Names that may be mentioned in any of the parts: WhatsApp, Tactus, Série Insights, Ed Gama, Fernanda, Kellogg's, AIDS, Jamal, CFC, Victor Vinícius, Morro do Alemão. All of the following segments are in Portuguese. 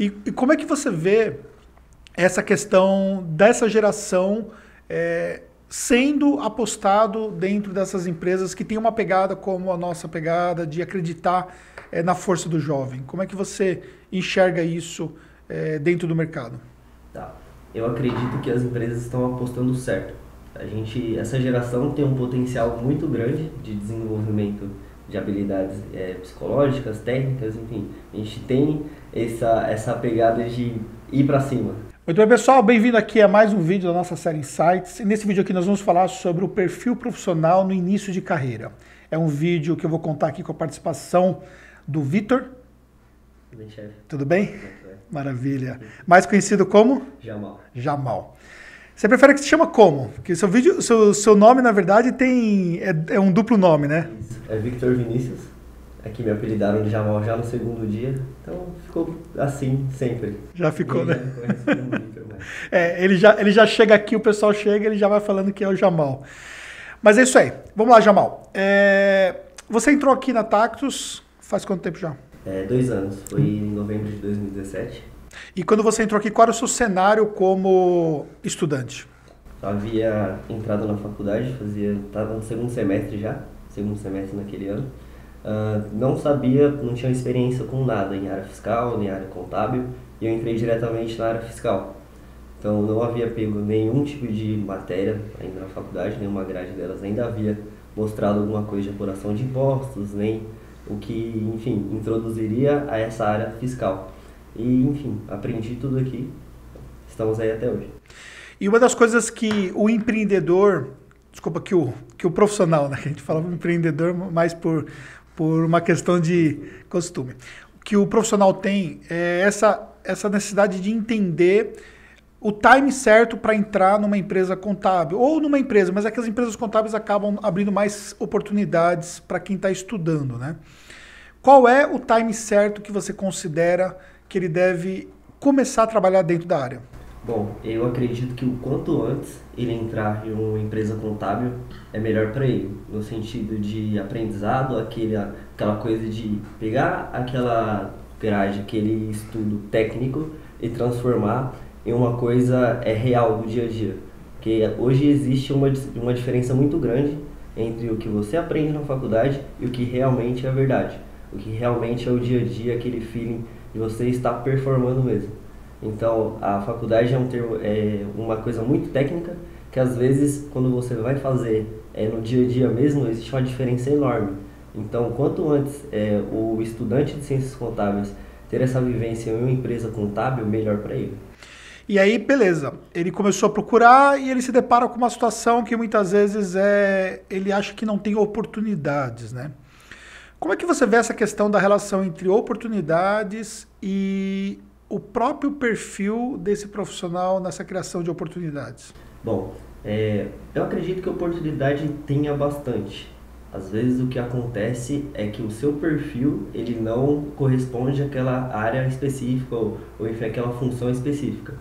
E como é que você vê essa questão dessa geração sendo apostado dentro dessas empresas que tem uma pegada como a nossa pegada de acreditar na força do jovem? Como é que você enxerga isso dentro do mercado? Tá. Eu acredito que as empresas estão apostando certo. Essa geração tem um potencial muito grande de desenvolvimento de habilidades psicológicas, técnicas, enfim. A gente tem essa pegada de ir para cima. Muito bem, pessoal, bem-vindo aqui a mais um vídeo da nossa série Insights. E nesse vídeo aqui nós vamos falar sobre o perfil profissional no início de carreira. É um vídeo que eu vou contar aqui com a participação do Victor. Tudo bem, chefe? Tudo bem? Maravilha. Mais conhecido como? Jamal. Jamal. Você prefere que se chama como? Porque seu nome, na verdade, é um duplo nome, né? Isso. É Victor Vinícius. Aqui me apelidaram de Jamal já no segundo dia. Então ficou assim sempre. Já ficou, né? Já Victor, mas... ele já chega aqui, o pessoal chega, ele já vai falando que é o Jamal. Mas é isso aí. Vamos lá, Jamal. Você entrou aqui na Tactus faz quanto tempo já? 2 anos, foi em novembro de 2017. E quando você entrou aqui, qual era o seu cenário como estudante? Havia entrado na faculdade, estava no segundo semestre já, naquele ano. Não sabia, não tinha experiência com nada em área fiscal, nem área contábil, e eu entrei diretamente na área fiscal. Então não havia pego nenhum tipo de matéria ainda na faculdade, nenhuma grade delas, ainda havia mostrado alguma coisa de apuração de impostos, nem o que, enfim, introduziria a essa área fiscal. E, enfim, aprendi tudo aqui, estamos aí até hoje. E uma das coisas que o empreendedor, desculpa, que o profissional, né, que a gente fala empreendedor, mas por uma questão de costume, que o profissional tem é essa necessidade de entender o time certo para entrar numa empresa contábil, ou numa empresa, mas é que as empresas contábeis acabam abrindo mais oportunidades para quem está estudando, né? Qual é o time certo que você considera que ele deve começar a trabalhar dentro da área? Bom, eu acredito que o quanto antes ele entrar em uma empresa contábil é melhor para ele, no sentido de aprendizado, aquela coisa de pegar aquela grade, aquele estudo técnico e transformar em uma coisa real do dia a dia. Porque hoje existe uma diferença muito grande entre o que você aprende na faculdade e o que realmente é verdade, o que realmente é o dia a dia, aquele feeling de você estar performando mesmo. Então, a faculdade é uma coisa muito técnica, que às vezes, quando você vai fazer no dia a dia mesmo, existe uma diferença enorme. Então, quanto antes o estudante de ciências contábeis ter essa vivência em uma empresa contábil, melhor para ele. E aí, beleza, ele começou a procurar e ele se depara com uma situação que muitas vezes ele acha que não tem oportunidades, né? Como é que você vê essa questão da relação entre oportunidades e o próprio perfil desse profissional nessa criação de oportunidades? Bom, eu acredito que a oportunidade tenha bastante. Às vezes o que acontece é que o seu perfil ele não corresponde àquela área específica ou enfim, àquela função específica.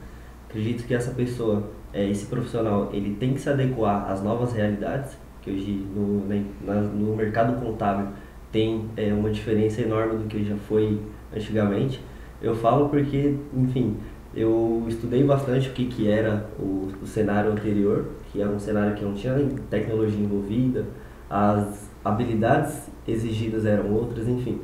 Acredito que essa pessoa, esse profissional, ele tem que se adequar às novas realidades, que hoje no mercado contábil tem uma diferença enorme do que já foi antigamente. Eu falo porque, enfim, eu estudei bastante o que era o cenário anterior, que era um cenário que não tinha tecnologia envolvida, as habilidades exigidas eram outras, enfim.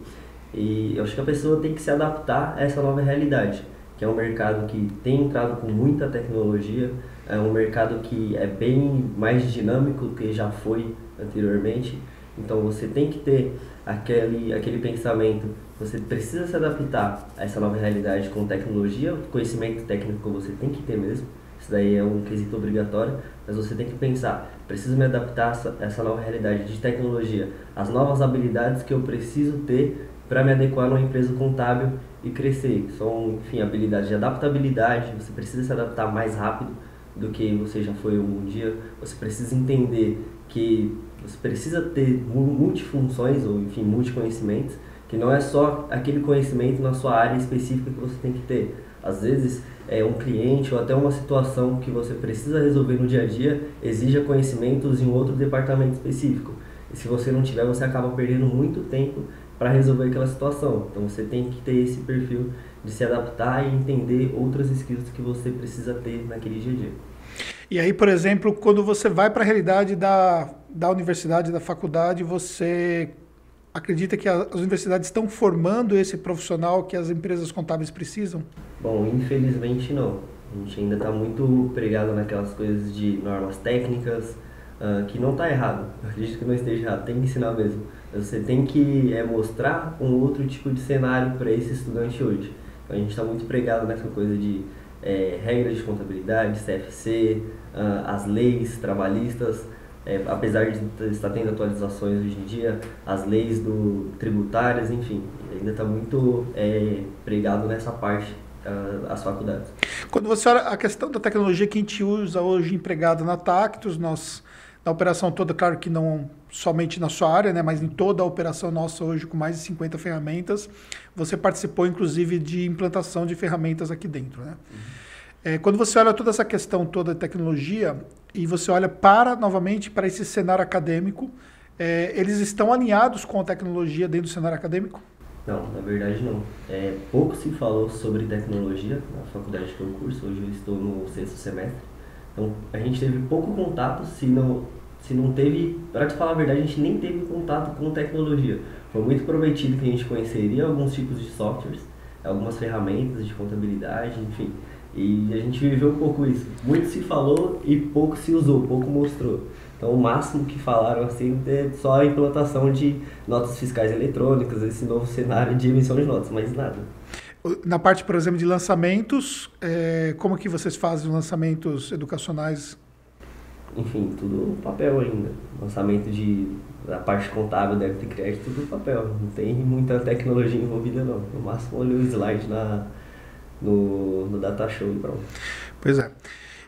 E eu acho que a pessoa tem que se adaptar a essa nova realidade, que é um mercado que tem entrado com muita tecnologia, é um mercado que é bem mais dinâmico do que já foi anteriormente. Então você tem que ter aquele pensamento, você precisa se adaptar a essa nova realidade com tecnologia, o conhecimento técnico você tem que ter mesmo, isso daí é um quesito obrigatório, mas você tem que pensar, preciso me adaptar a essa nova realidade de tecnologia, as novas habilidades que eu preciso ter para me adequar numa empresa contábil e crescer. São, enfim, habilidades de adaptabilidade, você precisa se adaptar mais rápido do que você já foi um dia, você precisa entender que você precisa ter multifunções ou, enfim, multiconhecimentos, que não é só aquele conhecimento na sua área específica que você tem que ter. Às vezes, um cliente ou até uma situação que você precisa resolver no dia a dia exija conhecimentos em outro departamento específico. E se você não tiver, você acaba perdendo muito tempo para resolver aquela situação. Então, você tem que ter esse perfil de se adaptar e entender outras skills que você precisa ter naquele dia a dia. E aí, por exemplo, quando você vai para a realidade da universidade, da faculdade, você acredita que as universidades estão formando esse profissional que as empresas contábeis precisam? Bom, infelizmente não. A gente ainda está muito pregado naquelas coisas de normas técnicas, que não está errado. Eu acredito que não esteja errado, tem que ensinar mesmo. Você tem que mostrar um outro tipo de cenário para esse estudante hoje. Então, a gente está muito pregado nessa coisa de regras de contabilidade, CFC, as leis trabalhistas, apesar de estar tendo atualizações hoje em dia, as leis tributárias, enfim, ainda está muito pregado nessa parte as faculdades. Quando você olha a questão da tecnologia que a gente usa hoje empregada na Tactus, na operação toda, claro que não somente na sua área, né, mas em toda a operação nossa hoje com mais de 50 ferramentas, você participou inclusive de implantação de ferramentas aqui dentro, né? Uhum. Quando você olha toda essa questão toda de tecnologia e você olha novamente para esse cenário acadêmico, eles estão alinhados com a tecnologia dentro do cenário acadêmico? Não, na verdade não. Pouco se falou sobre tecnologia na faculdade que eu curso, hoje eu estou no 6º semestre. Então, a gente teve pouco contato, se não teve, para te falar a verdade, a gente nem teve contato com tecnologia. Foi muito prometido que a gente conheceria alguns tipos de softwares, algumas ferramentas de contabilidade, enfim. E a gente viveu um pouco isso. Muito se falou e pouco se usou, pouco mostrou. Então, o máximo que falaram assim é só a implantação de notas fiscais eletrônicas, esse novo cenário de emissão de notas, mas nada. Na parte, por exemplo, de lançamentos, como que vocês fazem os lançamentos educacionais? Enfim, tudo papel ainda. Lançamento da parte contábil, débito e crédito, tudo papel. Não tem muita tecnologia envolvida, não. No máximo, olha o slide no data show e pronto. Pois é.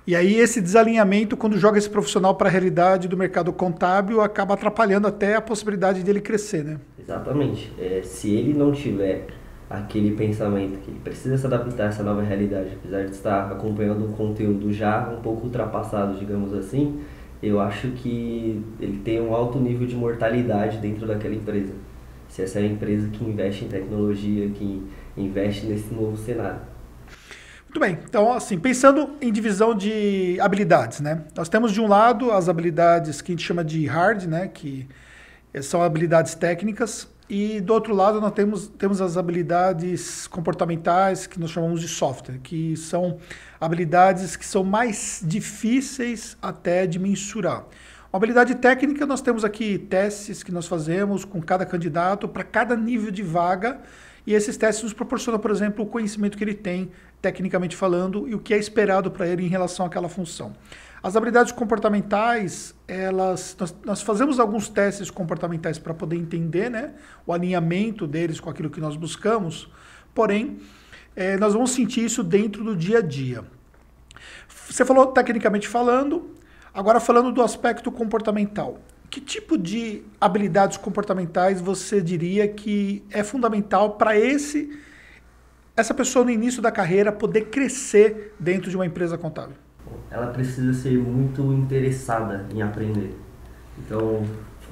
E aí esse desalinhamento, quando joga esse profissional para a realidade do mercado contábil, acaba atrapalhando até a possibilidade dele crescer, né? Exatamente. Se ele não tiver aquele pensamento que ele precisa se adaptar a essa nova realidade, apesar de estar acompanhando um conteúdo já um pouco ultrapassado, digamos assim, eu acho que ele tem um alto nível de mortalidade dentro daquela empresa. Se essa é a empresa que investe em tecnologia, que investe nesse novo cenário. Muito bem, então assim, pensando em divisão de habilidades, né? Nós temos de um lado as habilidades que a gente chama de hard, né? Que são habilidades técnicas. E do outro lado nós temos as habilidades comportamentais, que nós chamamos de software, que são habilidades que são mais difíceis até de mensurar. Uma habilidade técnica, nós temos aqui testes que nós fazemos com cada candidato para cada nível de vaga, e esses testes nos proporcionam, por exemplo, o conhecimento que ele tem, tecnicamente falando, e o que é esperado para ele em relação àquela função. As habilidades comportamentais, nós fazemos alguns testes comportamentais para poder entender, né, o alinhamento deles com aquilo que nós buscamos, porém, nós vamos sentir isso dentro do dia a dia. Você falou tecnicamente falando, agora falando do aspecto comportamental. Que tipo de habilidades comportamentais você diria que é fundamental para essa pessoa no início da carreira poder crescer dentro de uma empresa contábil? Ela precisa ser muito interessada em aprender. Então,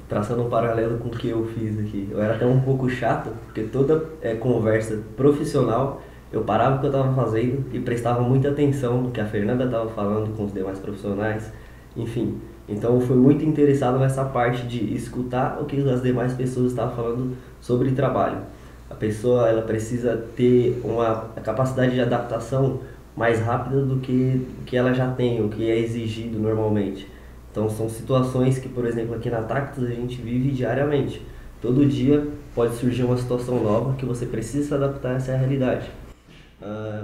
traçando um paralelo com o que eu fiz aqui, eu era até um pouco chato, porque toda conversa profissional eu parava o que eu estava fazendo e prestava muita atenção no que a Fernanda estava falando com os demais profissionais, enfim. Então, eu fui muito interessado nessa parte de escutar o que as demais pessoas estavam falando sobre trabalho. A pessoa ela precisa ter uma capacidade de adaptação mais rápida do que ela já tem, o que é exigido normalmente. Então são situações que, por exemplo, aqui na Tactus a gente vive diariamente. Todo dia pode surgir uma situação nova que você precisa se adaptar a essa realidade.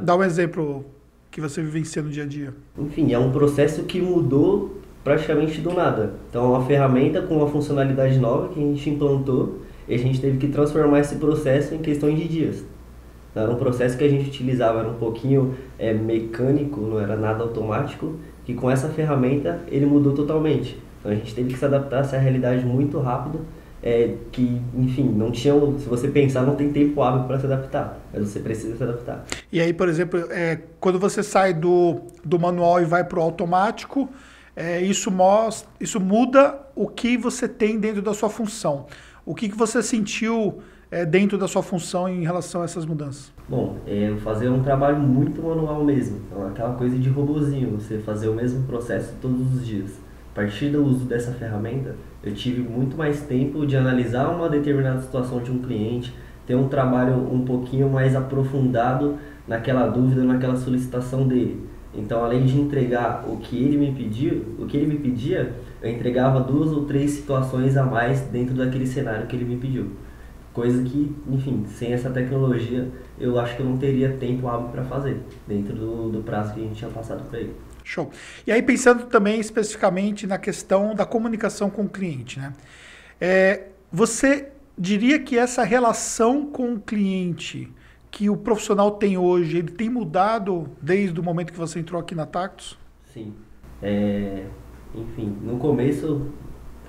Dá um exemplo que você vivencia no dia a dia. Enfim, é um processo que mudou praticamente do nada. Então é uma ferramenta com uma funcionalidade nova que a gente implantou e a gente teve que transformar esse processo em questões de dias. Era um processo que a gente utilizava, era um pouquinho mecânico, não era nada automático, que com essa ferramenta ele mudou totalmente. Então a gente teve que se adaptar a essa realidade muito rápido, que, enfim, não tinha, se você pensar, não tem tempo hábil para se adaptar, mas você precisa se adaptar. E aí, por exemplo, quando você sai do manual e vai para o automático, isso muda o que você tem dentro da sua função. O que você sentiu dentro da sua função em relação a essas mudanças? Bom, é fazer um trabalho muito manual mesmo, então, aquela coisa de robozinho, você fazer o mesmo processo todos os dias. A partir do uso dessa ferramenta, eu tive muito mais tempo de analisar uma determinada situação de um cliente, ter um trabalho um pouquinho mais aprofundado naquela dúvida, naquela solicitação dele. Então, além de entregar o que ele me pediu, eu entregava 2 ou 3 situações a mais dentro daquele cenário que ele me pediu. Coisa que, enfim, sem essa tecnologia, eu acho que eu não teria tempo hábil para fazer dentro do prazo que a gente tinha passado para ele. Show. E aí, pensando também especificamente na questão da comunicação com o cliente, né? Você diria que essa relação com o cliente que o profissional tem hoje, ele tem mudado desde o momento que você entrou aqui na Tactus? Sim. Enfim, no começo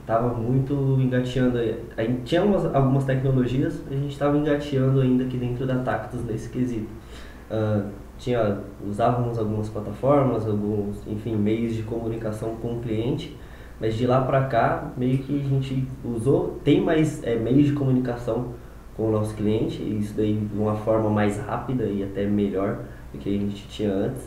estava muito engateando, a gente tinha algumas tecnologias, a gente estava engateando ainda aqui dentro da Tactus nesse quesito. Usávamos algumas plataformas, enfim, meios de comunicação com o cliente, mas de lá para cá meio que a gente usou, tem mais meios de comunicação com o nosso cliente, e isso daí de uma forma mais rápida e até melhor do que a gente tinha antes.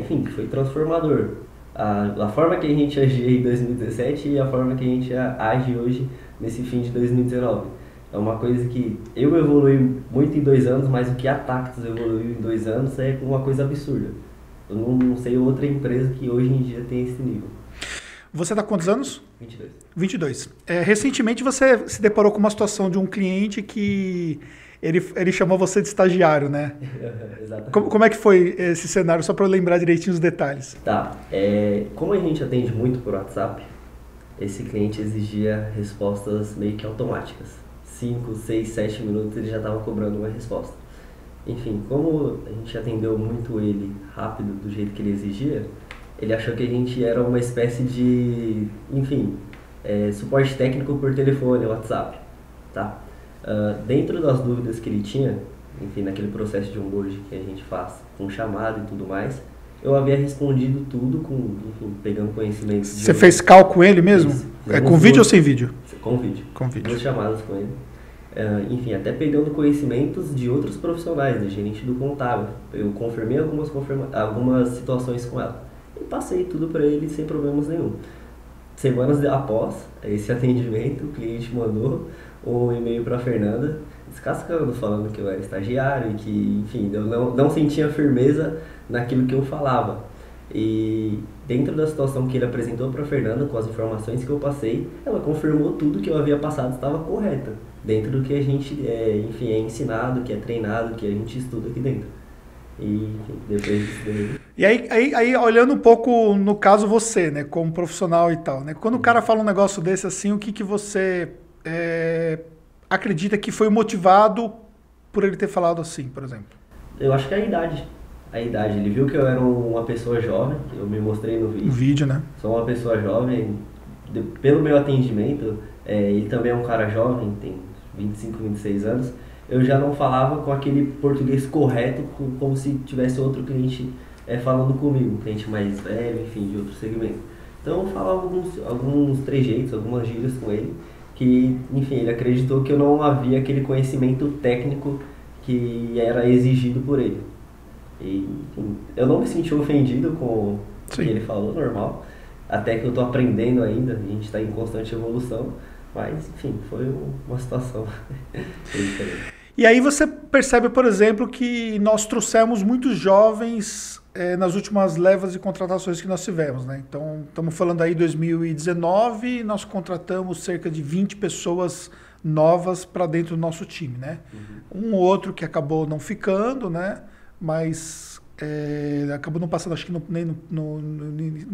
Enfim, foi transformador. A forma que a gente agia em 2017 e a forma que a gente age hoje nesse fim de 2019. É uma coisa que eu evolui muito em 2 anos, mas o que a Tactus evoluiu em 2 anos é uma coisa absurda. Eu não sei outra empresa que hoje em dia tem esse nível. Você está com quantos anos? 22. 22. Recentemente você se deparou com uma situação de um cliente que ele chamou você de estagiário, né? Exatamente. Como é que foi esse cenário? Só para eu lembrar direitinho os detalhes. Tá. Como a gente atende muito por WhatsApp, esse cliente exigia respostas meio que automáticas. 5, 6, 7 minutos ele já estava cobrando uma resposta. Enfim, como a gente atendeu muito ele rápido, do jeito que ele exigia, ele achou que a gente era uma espécie de, enfim, suporte técnico por telefone, WhatsApp, tá? Dentro das dúvidas que ele tinha, enfim, naquele processo de onboard que a gente faz com chamada e tudo mais, eu havia respondido tudo com, enfim, pegando conhecimento. Você fez call com ele mesmo? Com vídeo ou sem vídeo? Com vídeo. Com vídeo. 2 chamadas com ele. Enfim, até pegando conhecimentos de outros profissionais, da gerente do contábil. Eu confirmei algumas situações com ela. E passei tudo para ele sem problemas nenhum. Semanas após esse atendimento, o cliente mandou um e-mail para a Fernanda, descascando, falando que eu era estagiário e que, enfim, eu não sentia firmeza naquilo que eu falava. E dentro da situação que ele apresentou para a Fernanda, com as informações que eu passei, ela confirmou tudo que eu havia passado estava correta, dentro do que a gente enfim, é ensinado, que é treinado, que a gente estuda aqui dentro. E enfim, depois disso daí... E aí, olhando um pouco no caso você, né, como profissional e tal, né, quando o cara fala um negócio desse assim, o que você acredita que foi motivado por ele ter falado assim, por exemplo? Eu acho que é a idade. A idade, ele viu que eu era uma pessoa jovem, eu me mostrei no vídeo. No vídeo, né? Sou uma pessoa jovem, pelo meu atendimento, ele também é um cara jovem, tem 25, 26 anos, eu já não falava com aquele português correto, como se tivesse outro cliente falando comigo, um cliente mais velho, enfim, de outro segmento. Então eu falava alguns trejeitos, algumas gírias com ele, que, enfim, ele acreditou que eu não havia aquele conhecimento técnico que era exigido por ele. E, enfim, eu não me senti ofendido com o que ele falou, normal, até que eu estou aprendendo ainda, a gente está em constante evolução, mas enfim, foi uma situação diferente. E aí você percebe, por exemplo, que nós trouxemos muitos jovens nas últimas levas de contratações que nós tivemos, né? Então, estamos falando aí 2019, nós contratamos cerca de 20 pessoas novas para dentro do nosso time, né? Uhum. Um outro que acabou não ficando, né? Mas acabou não passando, acho que nem no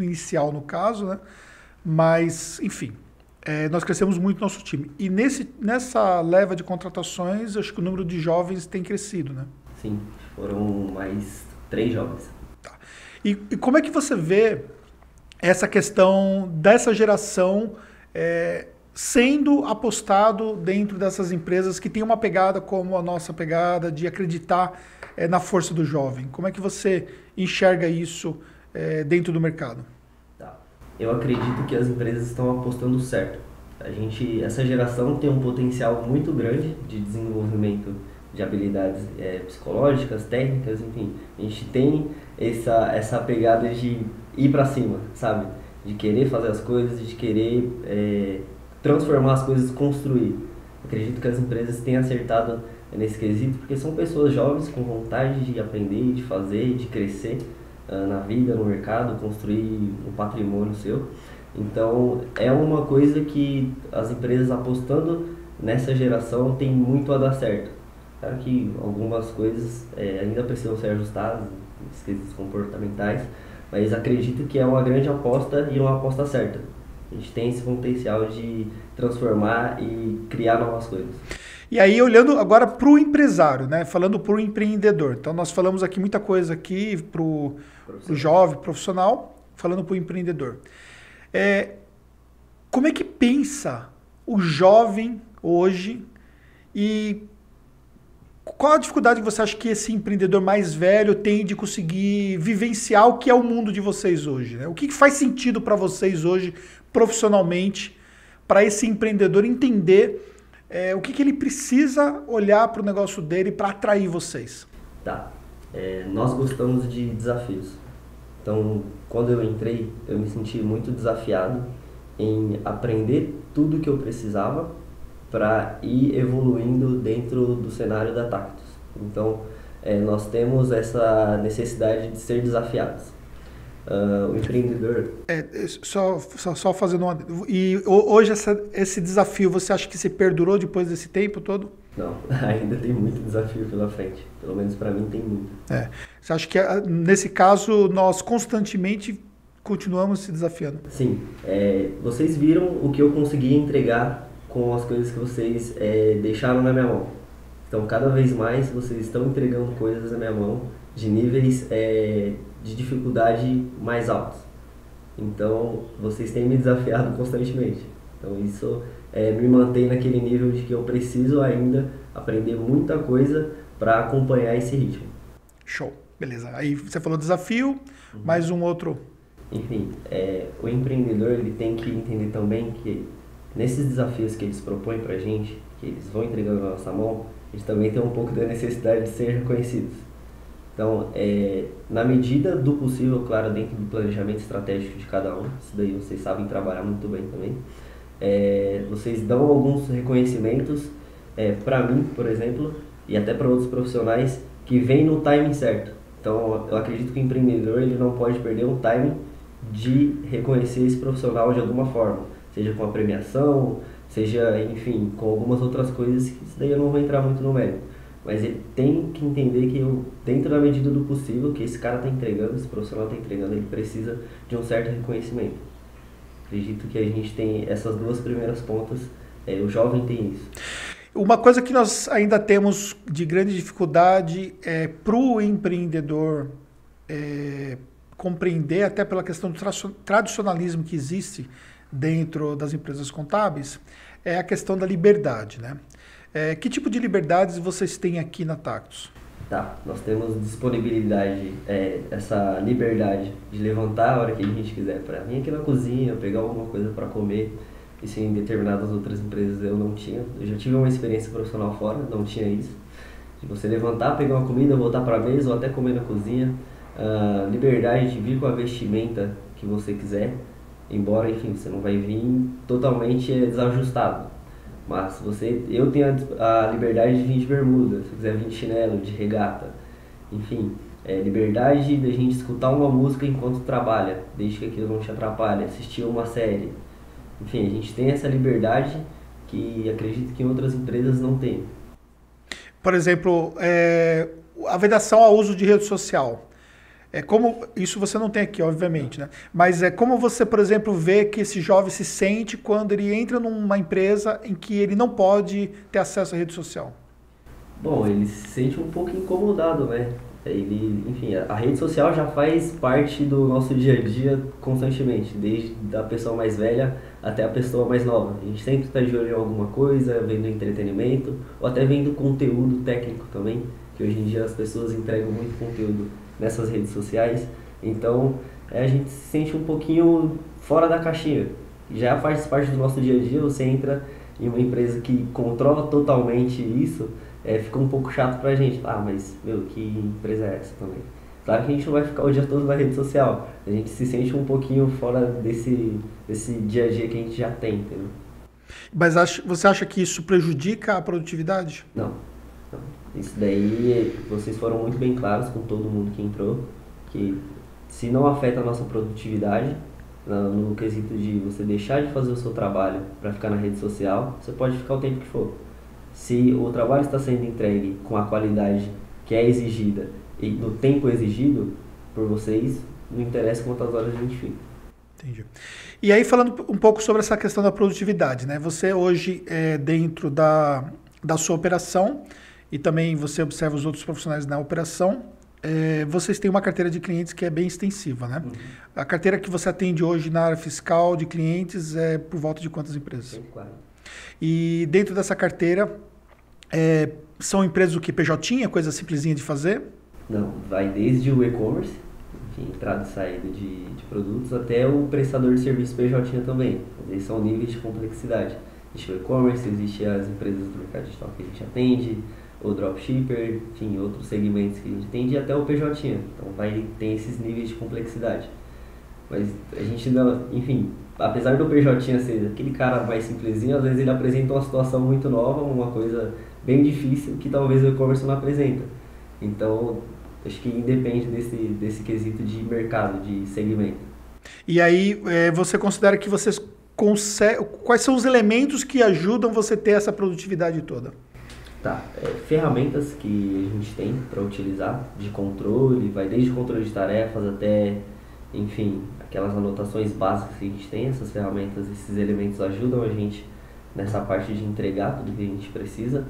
inicial, no caso, né? Mas, enfim, nós crescemos muito nosso time. E nessa leva de contratações, acho que o número de jovens tem crescido, né? Sim, foram mais 3 jovens. Tá. E como é que você vê essa questão dessa geração sendo apostado dentro dessas empresas que tem uma pegada como a nossa pegada de acreditar na força do jovem? Como é que você enxerga isso dentro do mercado? Tá. Eu acredito que as empresas estão apostando certo. A gente, essa geração tem um potencial muito grande de desenvolvimento de habilidades psicológicas, técnicas, enfim. A gente tem essa pegada de ir pra cima, sabe? De querer fazer as coisas, de querer transformar as coisas, construir. Acredito que as empresas têm acertado nesse quesito, porque são pessoas jovens com vontade de aprender, de fazer, de crescer na vida, no mercado, construir um patrimônio seu. Então, é uma coisa que as empresas apostando nessa geração tem muito a dar certo. Claro que algumas coisas ainda precisam ser ajustadas, esquisitos comportamentais, mas acredito que é uma grande aposta e uma aposta certa. A gente tem esse potencial de transformar e criar novas coisas. E aí, olhando agora para o empresário, né? Falando para o empreendedor. Então, nós falamos aqui muita coisa aqui para o jovem profissional, falando para o empreendedor. Como é que pensa o jovem hoje e qual a dificuldade que você acha que esse empreendedor mais velho tem de conseguir vivenciar o que é o mundo de vocês hoje, né? O que faz sentido para vocês hoje, profissionalmente, para esse empreendedor entender o que ele precisa olhar para o negócio dele para atrair vocês? Tá. Nós gostamos de desafios. Então, quando eu entrei, eu me senti muito desafiado em aprender tudo que eu precisava para ir evoluindo dentro do cenário da Tactus. Então, nós temos essa necessidade de ser desafiados. O empreendedor... Só fazendo uma... E hoje esse desafio, você acha que se perdurou depois desse tempo todo? Não, ainda tem muito desafio pela frente. Pelo menos para mim tem muito. Você acha que nesse caso nós constantemente continuamos se desafiando? Sim. Vocês viram o que eu consegui entregar com as coisas que vocês deixaram na minha mão. Então, cada vez mais, vocês estão entregando coisas na minha mão de níveis de dificuldade mais altos. Então, vocês têm me desafiado constantemente. Então, isso me mantém naquele nível de que eu preciso ainda aprender muita coisa para acompanhar esse ritmo. Show. Beleza. Aí você falou desafio, mais um outro... Enfim, o empreendedor ele tem que entender também que nesses desafios que eles propõem pra gente, que eles vão entregando na nossa mão, a gente também tem um pouco da necessidade de ser reconhecidos. Então, na medida do possível, claro, dentro do planejamento estratégico de cada um, isso daí vocês sabem trabalhar muito bem também, vocês dão alguns reconhecimentos pra mim, por exemplo, e até para outros profissionais que vêm no timing certo. Então, eu acredito que o empreendedor ele não pode perder o timing de reconhecer esse profissional de alguma forma. Seja com a premiação, seja, enfim, com algumas outras coisas, que isso daí eu não vou entrar muito no mérito. Mas ele tem que entender que dentro da medida do possível, que esse cara está entregando, esse profissional está entregando, ele precisa de um certo reconhecimento. Acredito que a gente tem essas duas primeiras pontas, o jovem tem isso. Uma coisa que nós ainda temos de grande dificuldade é para o empreendedor compreender, até pela questão do tradicionalismo que existe dentro das empresas contábeis, é a questão da liberdade, né? Que tipo de liberdades vocês têm aqui na Tactus? Tá, nós temos disponibilidade, essa liberdade de levantar a hora que a gente quiser para vir aqui na cozinha, pegar alguma coisa para comer. Isso em determinadas outras empresas eu não tinha. Eu já tive uma experiência profissional fora, não tinha isso. De você levantar, pegar uma comida, voltar para a mesa ou até comer na cozinha. Liberdade de vir com a vestimenta que você quiser. Embora, enfim, você não vai vir totalmente desajustado. Mas eu tenho a liberdade de vir de bermuda, se quiser vir de chinelo, de regata. Enfim, liberdade da gente escutar uma música enquanto trabalha, desde que aquilo não te atrapalhe, assistir uma série. Enfim, a gente tem essa liberdade que acredito que outras empresas não têm. Por exemplo, a vedação ao uso de rede social. Como isso você não tem aqui, obviamente, né? Mas como você, por exemplo, vê que esse jovem se sente quando ele entra numa empresa em que ele não pode ter acesso à rede social? Bom, ele se sente um pouco incomodado, né? Ele, enfim, a rede social já faz parte do nosso dia a dia constantemente, desde a pessoa mais velha até a pessoa mais nova. A gente sempre está de olho em alguma coisa, vendo entretenimento ou até vendo conteúdo técnico também, que hoje em dia as pessoas entregam muito conteúdo nessas redes sociais. Então a gente se sente um pouquinho fora da caixinha. já faz parte do nosso dia a dia. Você entra em uma empresa que controla totalmente isso, fica um pouco chato pra gente. Ah, mas, meu, que empresa é essa também? Claro que a gente não vai ficar o dia todo na rede social. A gente se sente um pouquinho fora desse dia a dia que a gente já tem, entendeu? Mas você acha que isso prejudica a produtividade? Não, não. Isso daí, vocês foram muito bem claros com todo mundo que entrou, que se não afeta a nossa produtividade, no quesito de você deixar de fazer o seu trabalho para ficar na rede social, você pode ficar o tempo que for. Se o trabalho está sendo entregue com a qualidade que é exigida e no tempo exigido por vocês, não interessa quantas horas a gente fica. Entendi. E aí, falando um pouco sobre essa questão da produtividade, né? Você hoje, dentro da sua operação, e também você observa os outros profissionais na operação, vocês têm uma carteira de clientes que é bem extensiva, né? Uhum. A carteira que você atende hoje na área fiscal de clientes é por volta de quantas empresas? 140. E dentro dessa carteira, são empresas o que? PJ, coisa simplesinha de fazer? Não, vai desde o e-commerce, entrada e saída de produtos, até o prestador de serviço PJ também. Eles são níveis de complexidade. Existe o e-commerce, existe as empresas do mercado digital que a gente atende, o dropshipper, enfim, outros segmentos que a gente atende, e até o PJ. Então tem esses níveis de complexidade. Mas a gente, enfim, apesar do PJ ser aquele cara mais simplesinho, às vezes ele apresenta uma situação muito nova, uma coisa bem difícil que talvez o e-commerce não apresenta. Então, acho que independe desse quesito de mercado, de segmento. E aí, você considera que vocês conseguem... Quais são os elementos que ajudam você a ter essa produtividade toda? Tá. Ferramentas que a gente tem para utilizar de controle, vai desde controle de tarefas até, enfim, aquelas anotações básicas que a gente tem. Essas ferramentas, esses elementos ajudam a gente nessa parte de entregar tudo que a gente precisa.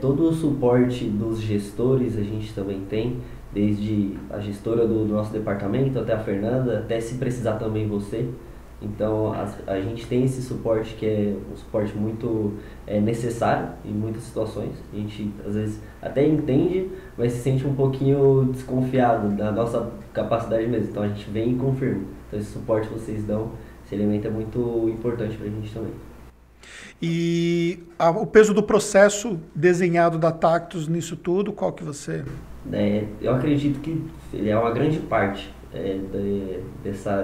Todo o suporte dos gestores a gente também tem, desde a gestora do nosso departamento até a Fernanda, até se precisar também você. Então a gente tem esse suporte que é um suporte muito necessário em muitas situações. A gente às vezes até entende, mas se sente um pouquinho desconfiado da nossa capacidade mesmo. Então a gente vem e confirma. Então esse suporte que vocês dão, esse elemento é muito importante para a gente também. E o peso do processo desenhado da Tactus nisso tudo, qual que você... eu acredito que ele é uma grande parte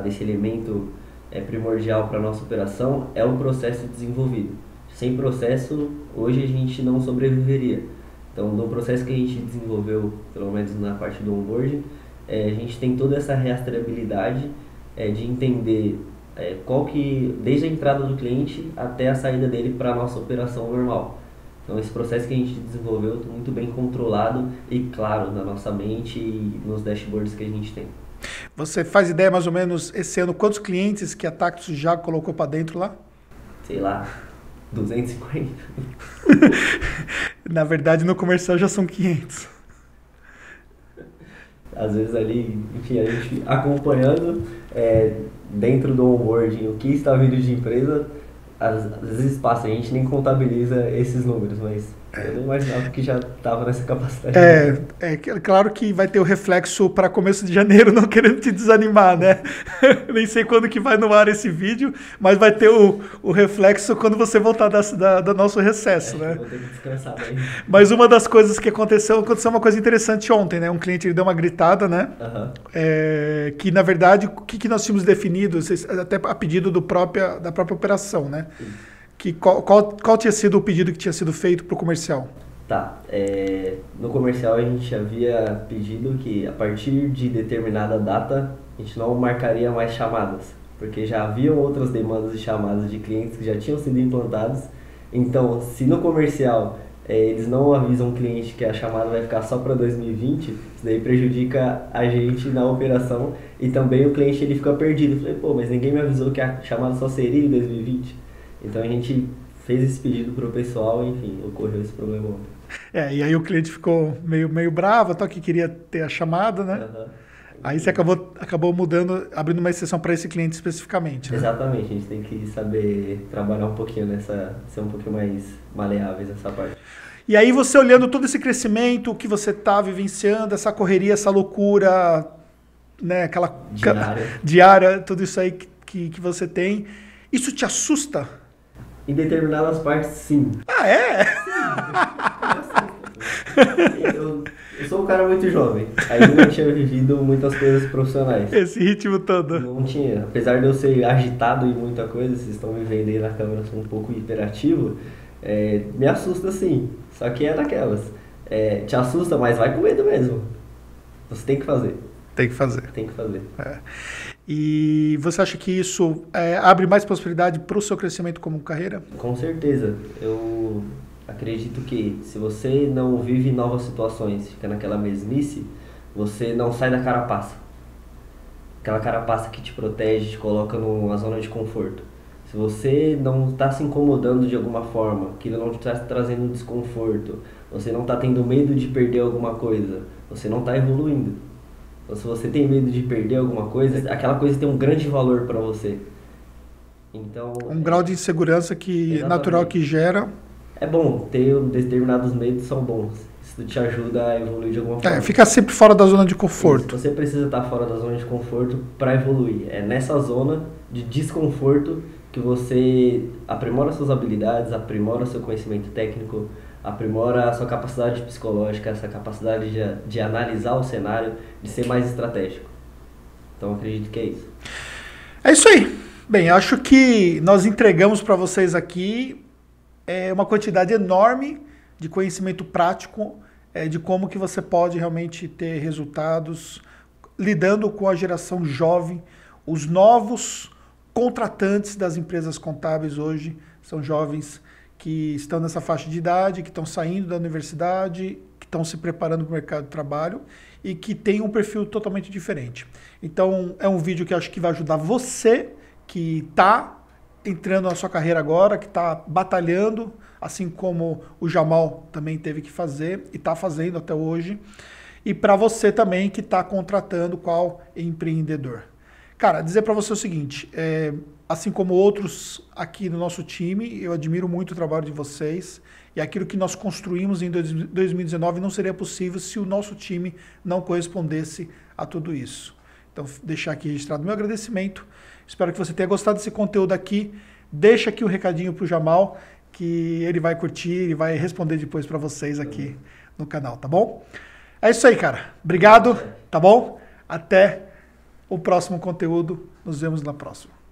desse elemento primordial para a nossa operação, é o processo desenvolvido. Sem processo, hoje a gente não sobreviveria. Então, no processo que a gente desenvolveu, pelo menos na parte do onboarding, a gente tem toda essa rastreabilidade de entender... desde a entrada do cliente até a saída dele para a nossa operação normal. Então esse processo que a gente desenvolveu está muito bem controlado e claro na nossa mente e nos dashboards que a gente tem. Você faz ideia mais ou menos esse ano quantos clientes que a Tactus já colocou para dentro lá? Sei lá, 250. Na verdade no comercial já são 500. Às vezes ali, enfim, a gente acompanhando dentro do onboarding o que está vindo de empresa, às vezes passa, a gente nem contabiliza esses números, mas eu não imaginava que já estava nessa capacidade. É claro que vai ter o reflexo para começo de janeiro, não querendo te desanimar, né? Nem sei quando que vai no ar esse vídeo, mas vai ter o reflexo quando você voltar do nosso recesso, né? Vou ter que descansar bem. Mas uma das coisas que aconteceu uma coisa interessante ontem, né? Um cliente, ele deu uma gritada, né? Uhum. Que, na verdade, o que nós tínhamos definido, até a pedido da própria operação, né? Sim. Qual tinha sido o pedido que tinha sido feito para o comercial? Tá, no comercial a gente havia pedido que a partir de determinada data a gente não marcaria mais chamadas, porque já haviam outras demandas de chamadas de clientes que já tinham sido implantados. Então, se no comercial eles não avisam o cliente que a chamada vai ficar só para 2020, isso daí prejudica a gente na operação e também o cliente, ele fica perdido. Eu falei, pô, mas ninguém me avisou que a chamada só seria em 2020. Então a gente fez esse pedido para o pessoal, enfim, ocorreu esse problema. E aí o cliente ficou meio bravo, tal, que queria ter a chamada, né? Uhum. Aí você acabou mudando, abrindo uma exceção para esse cliente especificamente, né? Exatamente, a gente tem que saber trabalhar um pouquinho ser um pouquinho mais maleáveis nessa parte. E aí você olhando todo esse crescimento, o que você está vivenciando, essa correria, essa loucura, né? Aquela diária, tudo isso aí que você tem... Isso te assusta? Em determinadas partes, sim. Ah, é? Sim. Eu sou um cara muito jovem. Aí não tinha vivido muitas coisas profissionais. Esse ritmo todo. Não tinha. Apesar de eu ser agitado em muita coisa, vocês estão me vendo aí na câmera, sou um pouco hiperativo, me assusta sim. Só que é daquelas. Te assusta, mas vai com medo mesmo. Você tem que fazer. Tem que fazer. Tem que fazer. É. E você acha que isso abre mais possibilidade para o seu crescimento como carreira? Com certeza. Eu acredito que se você não vive novas situações, fica naquela mesmice, você não sai da carapaça. Aquela carapaça que te protege, te coloca numa zona de conforto. Se você não está se incomodando de alguma forma, aquilo não está trazendo desconforto, você não está tendo medo de perder alguma coisa, você não está evoluindo. Então, se você tem medo de perder alguma coisa, aquela coisa tem um grande valor para você. Então, um grau de insegurança que é natural que gera. É bom, ter determinados medos são bons. Isso te ajuda a evoluir de alguma forma. Ficar sempre fora da zona de conforto. Isso, você precisa estar fora da zona de conforto para evoluir. É nessa zona de desconforto que você aprimora suas habilidades, aprimora seu conhecimento técnico, aprimora a sua capacidade psicológica, essa capacidade de analisar o cenário, de ser mais estratégico. Então, acredito que é isso. É isso aí. Bem, acho que nós entregamos para vocês aqui uma quantidade enorme de conhecimento prático de como que você pode realmente ter resultados lidando com a geração jovem. Os novos contratantes das empresas contábeis hoje são jovens que estão nessa faixa de idade, que estão saindo da universidade, que estão se preparando para o mercado de trabalho e que tem um perfil totalmente diferente. Então, é um vídeo que eu acho que vai ajudar você que está entrando na sua carreira agora, que está batalhando, assim como o Jamal também teve que fazer e está fazendo até hoje. E para você também que está contratando qual empreendedor. Cara, dizer para você o seguinte, assim como outros aqui no nosso time, eu admiro muito o trabalho de vocês e aquilo que nós construímos em 2019 não seria possível se o nosso time não correspondesse a tudo isso. Então, deixar aqui registrado meu agradecimento. Espero que você tenha gostado desse conteúdo aqui. Deixa aqui um recadinho para o Jamal, que ele vai curtir e vai responder depois para vocês aqui no canal, tá bom? É isso aí, cara. Obrigado, tá bom? Até o próximo conteúdo. Nos vemos na próxima.